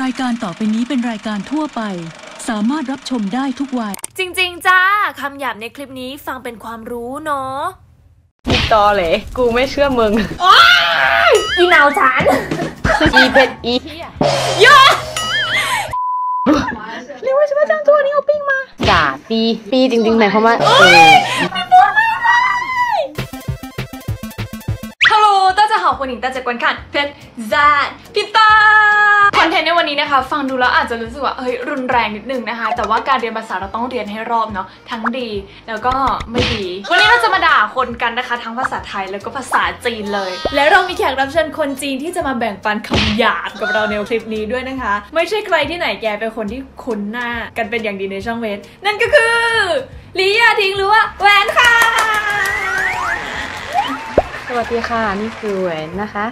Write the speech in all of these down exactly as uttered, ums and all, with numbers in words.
รายการต่อไปนี้เป็นรายการทั่วไปสามารถรับชมได้ทุกวัยจริงๆจ้าคำหยาบในคลิปนี้ฟังเป็นความรู้เนาะอีตอเลยกูไม่เชื่อมึงอีหนาวฉันอีเป็ดอีเยอะเรียกว่าฉันว่าจ้างตัวนี้เอาปิ้งมาด่าปีปีจริงๆไหนเขามาเอ้ยมันบ้าไปฮัลโหลต้าจะหอบคนหญิงต้าจะกวนขันเพชรจ้าพี่ต้าคอนเทนต์ในวันนี้นะคะฟังดูแล้วอาจจะรู้สึกว่าเฮ้ยรุนแรงนิดนึงนะคะแต่ว่าการเรียนภาษาเราต้องเรียนให้รอบเนาะทั้งดีแล้วก็ไม่ดีวันนี้เราจะมาด่าคนกันนะคะทั้งภาษาไทยแล้วก็ภาษาจีนเลยและเรามีแขกรับเชิญคนจีนที่จะมาแบ่งปันคำหยาบกับเราในคลิปนี้ด้วยนะคะไม่ใช่ใครที่ไหนแกเป็นคนที่คุ้นหน้ากันเป็นอย่างดีในช่องเวทนั่นก็คือลิยาทิ้งหรือว่าแหวนค่ะสวัสดีค่ะนี่คือแหวนนะคะ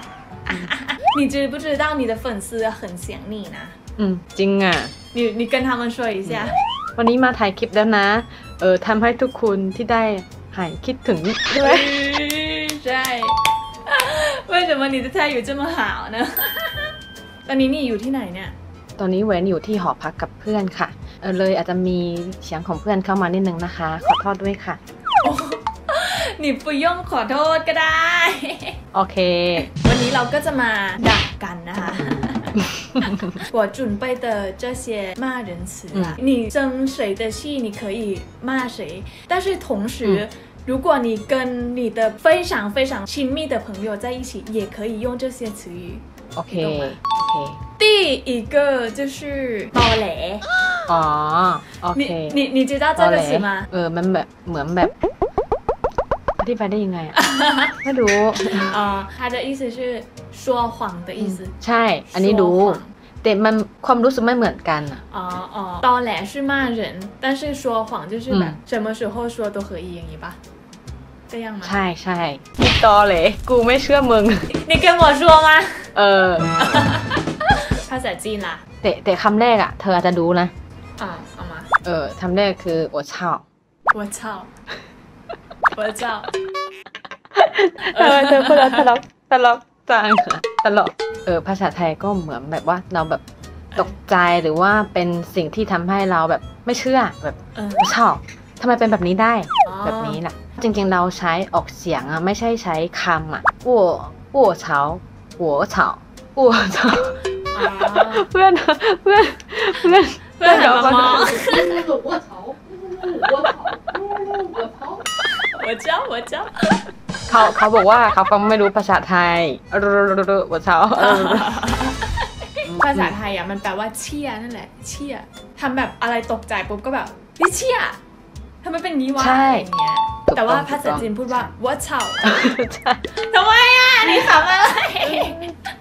你知不知道你的粉丝很想你呢？嗯，จริงอ่ะ。你你跟他们说一下。วันนี้มาถ่ายคลิปแล้วนะเออทำให้ทุกคนที่ได้หายคิดถึงด้วยใช่为什么你的泰语这么好呢？ตอนนี้นี่อยู่ที่ไหนเนี่ยตอนนี้แหวนอยู่ที่หอพักกับเพื่อนค่ะเออเลยอาจจะมีเสียงของเพื่อนเข้ามานิดนึงนะคะขอโทษด้วยค่ะหนิปุยย่องขอโทษก็ได้โอเควันนี้เราก็จะมาด่ากันนะคะ我准备的这些骂人词啊你生谁的气你可以骂谁但是同时如果你跟你的非常非常亲密的朋友在一起也可以用这些词语OK OK第一个就是暴雷อ๋อ OK 你你知道这个词吗เออมันแบบเหมือนแบบอธิบายได้ยังไงอ่ะไม่รู้อ๋อ它的意思是说谎的意思ใช่อันนี้รู้แต่มันความรู้สึกไม่เหมือนกันอ่ะอ๋ออ๋อตอแหล是骂人但是说谎就是แบบ什么时候说都可以อย่างนี้ปะได้ยังไหมใช่ใช่ตอแหลกูไม่เชื่อมึงนี่แกบอกชัวร์มั้ยเออภาษาจีนล่ะแต่แต่คำแรกอ่ะเธออาจจะรู้นะอ่าเอามาเออคำแรกคือ我操我操我操เออเธอคนละตลกตลกจังตลกเออภาษาไทยก็เหมือนแบบว่าเราแบบตกใจหรือว่าเป็นสิ่งที่ทำให้เราแบบไม่เชื่อแบบชอบทำไมเป็นแบบนี้ได้แบบนี้น่ะจริงๆเราใช้ออกเสียงอ่ะไม่ใช่ใช้คำอ่ะวัววัวเฉาวัวเฉาวัวเฉาเพื่อนเพื่อนเพื่อนเพื่อนเราก็มองวัวเฉาวัวเฉาวัวเฉา我教我教เขาเขาบอกว่าเขาฟังไม่รู้ภาษาไทยวัวเช้าภาษาไทยอ่ะมันแปลว่าเชี่ยนั่นแหละเชี่ยทำแบบอะไรตกใจปุ๊บก็แบบนี่เชี่ยทำไมเป็นนี้วะอย่างเงี้ยแต่ว่าภาษาจีนพูดว่าวัวเช้าทำไมอ่ะนี่ขำอะไร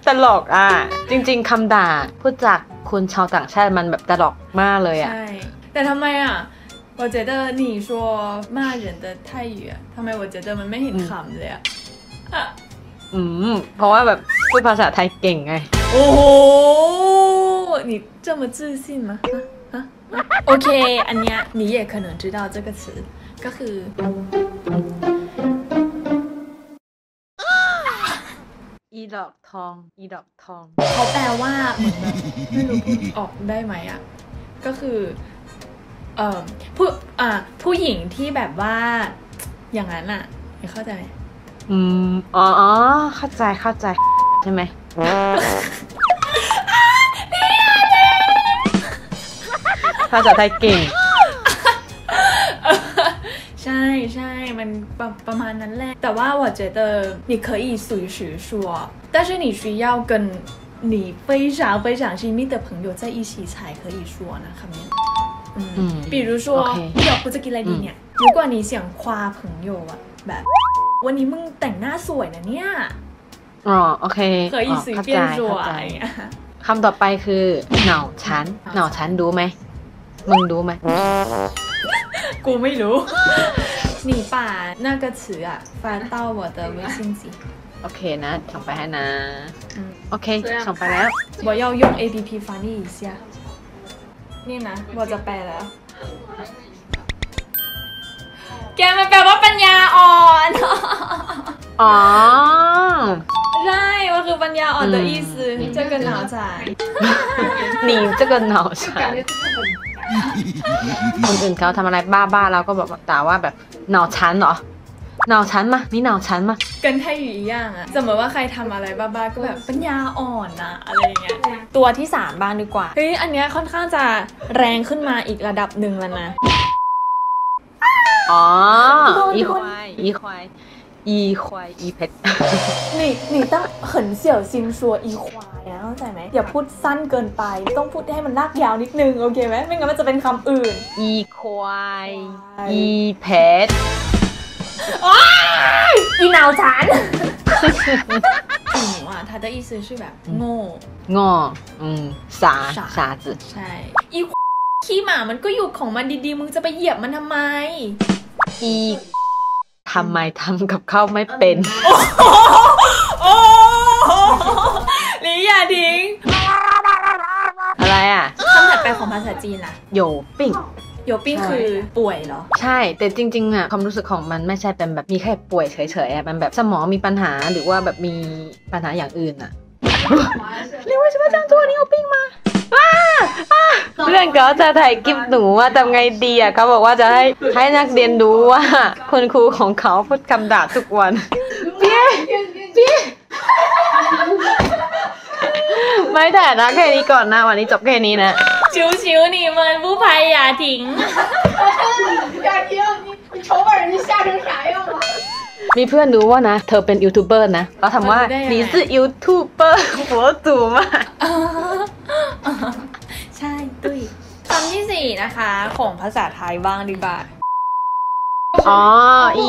ตลกอ่ะจริงๆคำด่าพูดจากคนชาวต่างชาติมันแบบตลกมากเลยอ่ะแต่ทำไมอ่ะ我觉得你说骂人的泰语啊，ทำไม我觉得มันไม่เห็นขำเลยอ่ะอืมเพราะว่าแบบพูดภาษาไทยเก่งไงโอ้โห你这么自信吗โอเคอันเนี้ย你也可能知道这个词ก็คืออีดอกทองอีดอกทองเขาแปลว่าเหมือนแบบไม่รู้พูดออกได้ไหมอ่ะก็คือเออผู้อ่าผู้หญิงที่แบบว่าอย่างนั้นอ่ะเข้าใจอืมอ๋อเข้าใจเข้าใจใช่ไหมภาษาไทยเก่งใช่ใช่มันประมาณนั้นแหละแต่ว่า我觉得你可以随时说但是你需要跟你非常非常亲密的朋友在一起才可以说นะคำนี้嗯，比如说，你要不จะกินอะไรดีเนี่ย如果你想夸朋友啊，แบบวันนี้มึงแต่งหน้าสวยนะเนี่ยอ๋อโอเคเคยสื่อเปลี่ยนสวยคำต่อไปคือเหน่าฉันเหน่าฉันดูไหมมึงดูไหมกูไม่รู้你把那个词啊翻到我的微信สิโอเคนะส่งไปให้นะโอเคส่งไปแล้ว我要用 A P P 翻译一下นี่นะเราจะแปลแล้วแกมันแปลว่าปัญญาอ่อนอ๋อ ใช่มันคือปัญญาอ่อน的意思这个脑残你这个脑残คนอื่นเขาทำอะไรบ้าๆเราก็แบบด่าว่าแบบหนาวชั้นเหรอหนาวชั้นมานี่หนาวชั้นมากันไทยอยู่อีกอย่างอะสมมติว่าใครทำอะไรบ้าๆก็แบบปัญญาอ่อนนะอะไรอย่างเงี้ยตัวที่สามบ้านดีกว่าเฮ้ยอันเนี้ยค่อนข้างจะแรงขึ้นมาอีกระดับหนึ่งแล้วนะอ๋ออีควายอีควายอีควายอีเพชร你你ต้อง很小心说อีควายเข้าใจไหมอย่าพูดสั้นเกินไปต้องพูดให้มันลากยาวนิดนึงโอเคไหมไม่งั้นมันจะเป็นคำอื่นอีควายอีเพชรอีหนาวฉันหนูอ่ะ它的意思是แบบโง่โง่อืมสาสาจืดใช่อีขี้หมามันก็อยู่ของมันดีๆมึงจะไปเหยียบมันทำไมอีทำไมทำกับข้าวไม่เป็นลิยาทิ้งอะไรอ่ะคำถัดไปของภาษาจีนล่ะโยปิ่งโยปิ่งคือป่วยเหรอใช่แต่จริงๆอ่ะความรู้สึกของมันไม่ใช่เป็นแบบมีแค่ป่วยเฉยๆอ่ะมันแบบสมองมีปัญหาหรือว่าแบบมีปัญหาอย่างอื่นอ่ะเรียกว่าชิบะจังตัวนี้โยปิ่งมาเพื่อนเขาจะถ่ายคลิปหนูว่าทำไงดีอ่ะเขาบอกว่าจะให้ให้นักเรียนดูว่าคุณครูของเขาพูดคำด่าทุกวันเบี้ยเบี้ยไม่แต่นะแค่นี้ก่อนนะวันนี้จบแค่นี้นะชิวชิวนี่มันผู้ภัยอย่าทิ้งอย่าทิ้ง你瞅把人家吓成啥样了มีเพื่อนรู้ว่านะเธอเป็นยูทูบเบอร์นะเราถามว่า你是ยูทูบเบอร์หัวจุ๋มอ่ะใช่ตุ้ยคำที่สี่นะคะของภาษาไทยบ้างดีกว่าอ๋ออี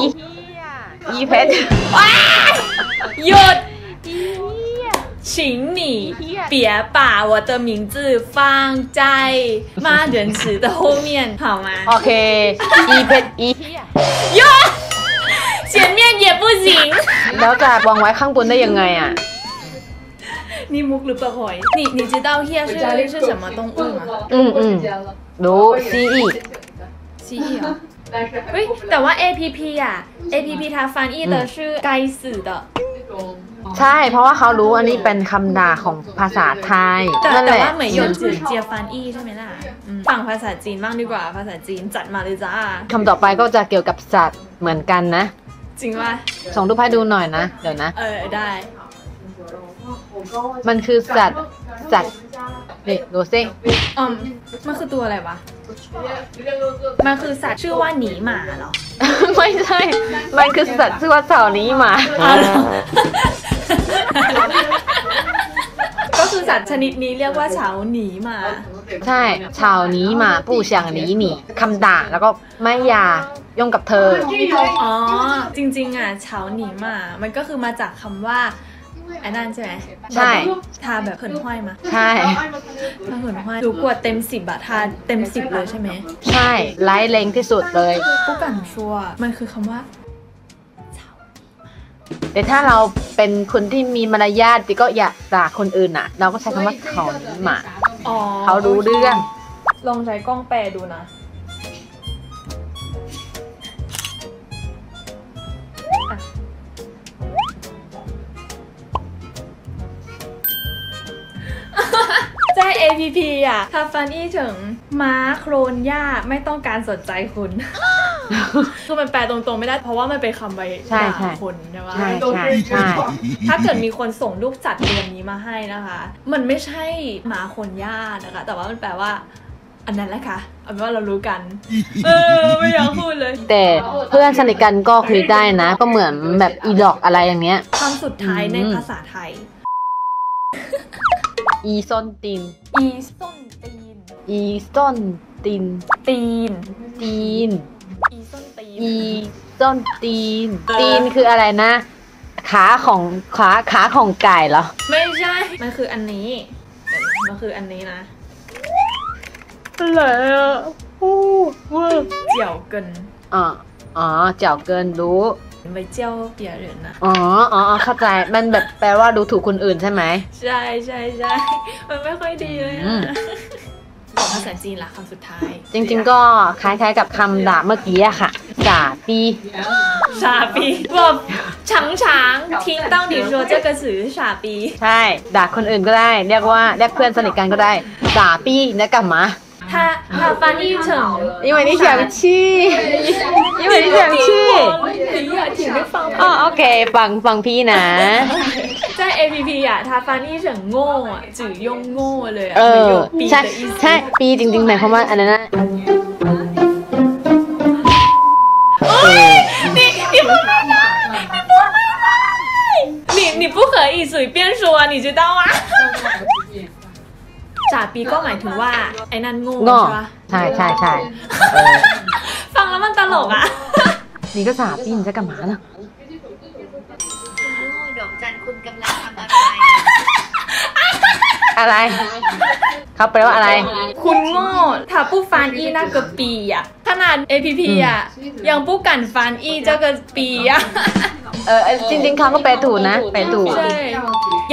อีเพชรหยุด请你别把我的名字放在骂人词的后面，好吗 ？OK， 一撇一哟，前面也不行。แล้วจะวางไว้ข้างบนได้ยังไงอ่ะนี่มุกหรือเปล่าหอย你你知道เฮีย是是什么动物吗？嗯嗯，รู้蜥蜴，蜥蜴啊。เฮ้ยแต่ว่า เอ พี พี อ่ะ เอ พี พี 它翻译的是该死的。ใช่เพราะว่าเขารู้อันนี้เป็นคำด่าของภาษาไทยแต่ว่าเหมยหยวนจือเจียฟันอี้ใช่ไหมล่ะฝั่งภาษาจีนบ้างดีกว่าภาษาจีนจัดมาเลยจ้าคำต่อไปก็จะเกี่ยวกับสัตว์เหมือนกันนะจริงป่ะส่งรูปให้ดูหน่อยนะเดี๋ยวนะเออได้มันคือสัตว์สัตว์นี่ดูสิอ๋อมันคือตัวอะไรวะมันคือสัตว์ชื่อว่าหนีหมาเหรอไม่ใช่มันคือสัตว์ชื่อว่าเสาหนีหมาก็คือสัตว์ชนิดนี้เรียกว่าเสาหนีหมาใช่เสาหนีหมาผู้เสียงหนีหนีคำด่าแล้วก็ไม่ยาย่งกับเธออ๋อจริงๆอ่ะเสาหนีหมามันก็คือมาจากคำว่าอันนั้นใช่ไหมใช่ทาแบบเขินห้อยมาใช่ทาเขินห้อยดูกว่าเต็มสิบอะทาเต็มสิบเลยใช่ไหมใช่ไร้แรงที่สุดเลยผู้กันชัวมันคือคำว่าแต่ถ้าเราเป็นคนที่มีมารยาทก็อย่าด่าคนอื่นอะเราก็ใช้คำว่าเขาหมาเขารู้เรื่องลองใช้กล้องแปลดูนะเอ พี พี อ่ะถ้าฟันอี้ถึงม้าโคลนหญ้าไม่ต้องการสนใจคุณคือมันแปลตรงๆไม่ได้เพราะว่ามันเป็นคำใบด่าคนใช่ไหมใช่ถ้าเกิดมีคนส่งรูปสัตว์ตัวนี้มาให้นะคะมันไม่ใช่หมาโคลนหญ้านะคะแต่ว่ามันแปลว่าอันนั้นแหละค่ะเอาเป็นว่าเรารู้กันเออไม่อยากพูดเลยแต่เพื่อนสนิทกันก็คุยได้นะก็เหมือนแบบอีดอกอะไรอย่างเงี้ยคำสุดท้ายในภาษาไทยอีซอนตินอีซอนตินอีซอนตินตีนตีนอีซอนตีนอีซอนตีนตีนคืออะไรนะขาของขาขาของไก่เหรอไม่ใช่มันคืออันนี้มันคืออันนี้นะอะไรอ่ะอู้ว่าเจียวเกินอ๋ออ๋อเจียวเกินรู้ไม่เจียวเปียเรื่องนะอ๋ออ๋อเข้าใจมันแบบแปลว่าดูถูกคนอื่นใช่ไหมใช่ใช่ใช่มันไม่ค่อยดีเลยนะ ภาษาจีนล่ะคำสุดท้ายจริงๆก็คล้ายๆกับคำด่าเมื่อกี้อะค่ะสาปีสาปีแบบช้างช้างทิ้งต้องดิโรเจอร์กระสือสาปีใช่ด่าคนอื่นก็ได้เรียกว่าเรียกเพื่อนสนิทกันก็ได้สาปีนะกลับมาถ้าถ้าฟันนี่เฉิง因为你想去因为你想去你要听ฟังอ๋อโอเคฟังฟังพี่นะ在 เอ พี พี อ่ะถ้าฟันนี่เฉิงโง่อ่ะจื่อยงโง่เลยอ่ะประโยคปีใช่ใช่ปีจริงๆหมายความว่าอันนั้นน่ะโอ๊ยนี่นี่พูดไม่ได้นี่พูดไม่ได้你你不可以随便说你知道吗จ่าปีก็หมายถึงว่าไอ้นั่นโง่ใช่ปะใช่ใช่ใช่ฟังแล้วมันตลกอ่ะนี่ก็จ่าปีมันจะกระหม่อมนะดอกจันคุณกำลังทำอะไรอะไรเขาแปลว่าอะไรคุณโง่ถ้าผู้ฟันอีน่าเกือบปีอ่ะขนาด เอ พี พี อ่ะยังผู้กันฟันอีจะเกือบปีอ่ะเออจริงๆเขาก็แปลถูกนะแปลถูก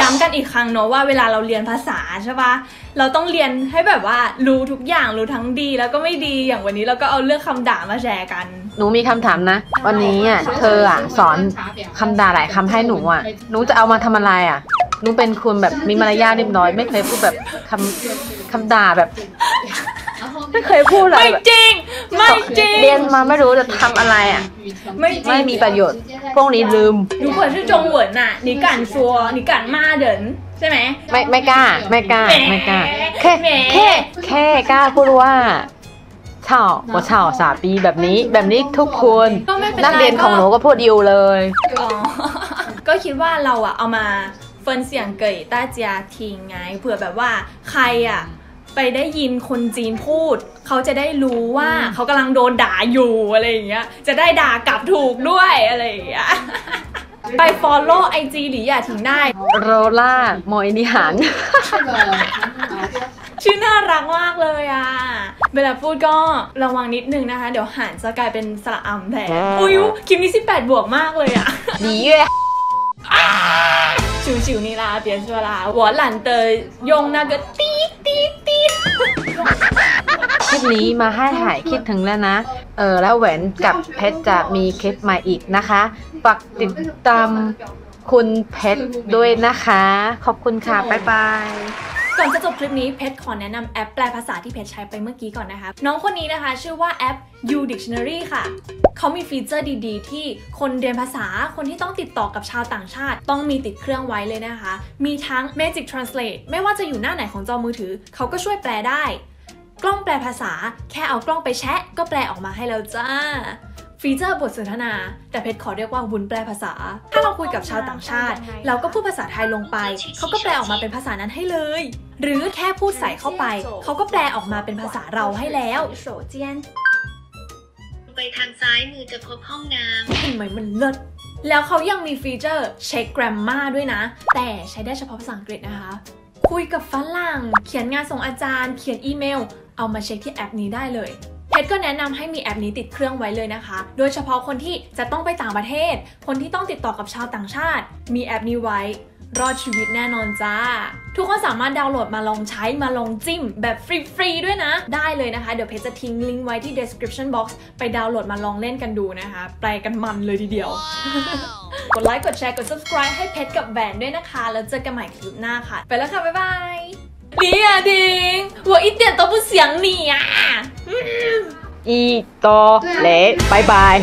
ย้ำกันอีกครั้งเนาะว่าเวลาเราเรียนภาษาใช่ปะเราต้องเรียนให้แบบว่ารู้ทุกอย่างรู้ทั้งดีแล้วก็ไม่ดีอย่างวันนี้เราก็เอาเรื่องคำด่ามาแชร์กันหนูมีคำถามนะวันนี้อ่ะเธออ่ะสอนคำด่าหลายคำให้หนูอ่ะหนูจะเอามาทำอะไรอ่ะหนูเป็นคนแบบมีมารยาทเรียบร้อยไม่เคยพูดแบบคำคำด่าแบบไม่เคยพูดอะไรไม่จริงไม่จริงเรียนมาไม่รู้จะทำอะไรอ่ะไม่ไม่มีประโยชน์พวกนี้ลืมหนูควรชื่อจงเหวินน่ะนี่กันซัวนี่กันมาเดินใช่ไหมไม่ไม่กล้าไม่กล้าไม่กล้าแค่แค่แค่กล้าพูดว่าเฉาบ่เฉาสาปีแบบนี้แบบนี้ทุกคนนักเรียนของหนูก็พูดยิวเลยก็คิดว่าเราอ่ะเอามาเฟินเสียงเกยต้าเจียทิ้งไงเผื่อแบบว่าใครอ่ะไปได้ยินคนจีนพูดเขาจะได้รู้ว่าเขากำลังโดนด่าอยู่อะไรอย่างเงี้ยจะได้ด่ากลับถูกด้วยอะไรอย่างเงี้ยไป follow ไอ จี หรืออย่าถึงได้โรล่ามอยนิหารชื่อน่ารักมากเลยอ่ะเวลาพูดก็ระวังนิดนึงนะคะเดี๋ยวหันจะกลายเป็นสระอำแทนอุ้ยคลิปนี้สิบแปดบวกมากเลยอ่ะดีเย่ชิวชิวนี่ละเปลี่ยนชัวร์ละหัวหลันเตยยงนะก็ตีตีตีคลิปนี้มาให้หายคิดถึงแล้วนะเออแล้วแหวนกับเพชรจะมีคลิปมาอีกนะคะฝากติดตามคุณเพชรด้วยนะคะขอบคุณค่ะบ๊ายบายก่อนจะจบคลิปนี้เพชรขอแนะนำแอปแปลภาษาที่เพชรใช้ไปเมื่อกี้ก่อนนะคะน้องคนนี้นะคะชื่อว่าแอป ยู ดิกชันนารี ค่ะเขามีฟีเจอร์ดีๆที่คนเรียนภาษาคนที่ต้องติดต่อกับชาวต่างชาติต้องมีติดเครื่องไว้เลยนะคะมีทั้ง แมจิก ทรานสเลท ไม่ว่าจะอยู่หน้าไหนของจอมือถือเขาก็ช่วยแปลได้กล้องแปลภาษาแค่เอากล้องไปแชะก็แปลออกมาให้แล้วจ้าฟีเจอร์บทสนทนาแต่เพชรขอเรียกว่าวุ้นแปลภาษาถ้าเราคุยกับชาวต่างชาติเราก็พูดภาษาไทยลงไปเขาก็แปลออกมาเป็นภาษานั้นให้เลยหรือแค่พูดใส่เข้าไปเขาก็แปลออกมาเป็นภาษาเราให้แล้วโฉเจียนไปทางซ้ายมือจะพบห้องน้ำทำไมมันเลิศแล้วเขายังมีฟีเจอร์เช็คแกรมม่าด้วยนะแต่ใช้ได้เฉพาะภาษาอังกฤษนะคะคุยกับฝรั่งเขียนงานส่งอาจารย์เขียนอีเมลเอามาเช็คที่แอปนี้ได้เลยเพชรก็แนะนำให้มีแอปนี้ติดเครื่องไว้เลยนะคะโดยเฉพาะคนที่จะต้องไปต่างประเทศคนที่ต้องติดต่อกับชาวต่างชาติมีแอปนี้ไว้รอดชีวิตแน่นอนจ้าทุกคนสามารถดาวน์โหลดมาลองใช้มาลองจิ้มแบบฟรีๆด้วยนะได้เลยนะคะเดี๋ยวเพจจะทิ้งลิงก์ไว้ที่ ดิสคริปชัน บ็อกซ์ ไปดาวน์โหลดมาลองเล่นกันดูนะคะแปลกันมันเลยทีเดียว กดไลค์กดแชร์กด ซับสไครบ์ ให้เพจกับแบรนด์ด้วยนะคะแล้วเจอกันใหม่คลิปหน้าค่ะไปแล้วค่ะบ๊ายบายนี่อ่ะดิงหัวอีเตียนตัวผู้เสียงนี่อ่ะอีโตเละบ๊ายบาย